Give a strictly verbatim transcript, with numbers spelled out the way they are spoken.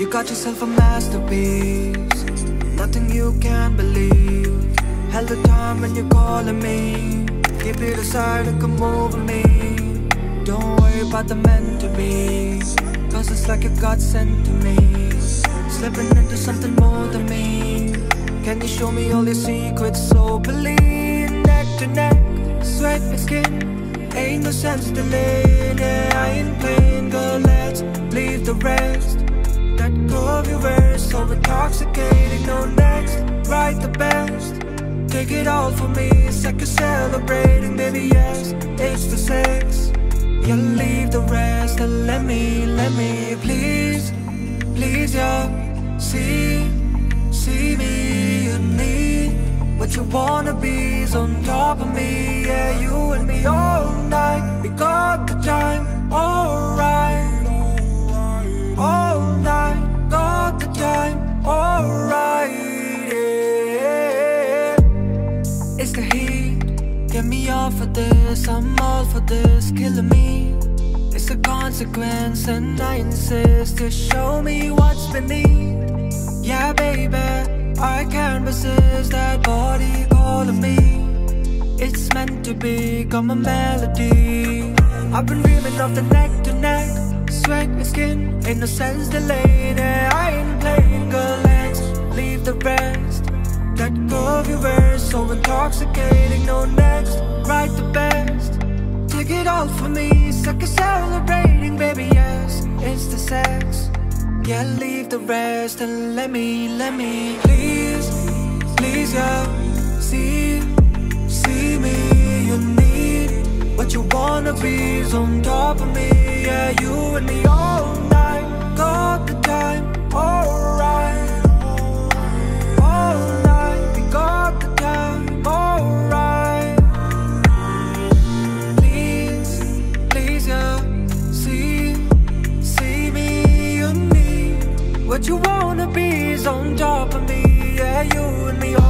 You got yourself a masterpiece, nothing you can't believe. Hell the time when you're calling me, keep it aside and come over me. Don't worry about the meant to be, cause it's like you got sent to me, slipping into something more than me. Can you show me all your secrets soberly? Neck to neck, sweat and skin, ain't no sense to me. Yeah, I ain't playing, girl, let's leave the rest. Let go of your words, so intoxicating, no next, write the best. Take it all for me, it's like you're celebrating, baby, yes, it's the sex. You leave the rest, and let me, let me, please, please, yeah, see. See me, you need what you wanna be is on top of me. Yeah, you and me all night. We got the time, alright. All night, got the time, alright. Yeah. It's the heat, get me off of this. I'm all for this, killing me. It's the consequence, and I insist to show me what's beneath. Yeah, baby, I can't resist that body calling me. It's meant to be, come a melody. I've been dreaming of the neck to neck, sweat and skin, ain't no sense delayed. I ain't playing, girl, let's leave the rest. Let go of your words, so intoxicating, no next, write the best. Take it all for me, suck is celebrating, baby, yes, it's the sex. Yeah, leave the rest and let me, let me, please, please, yeah. See, see me, you need what you wanna be is on top of me. Yeah, you and me all night, got the time, alright. All night, we got the time, alright. Please, please, yeah. What you wanna be is on top of me, yeah, you and me.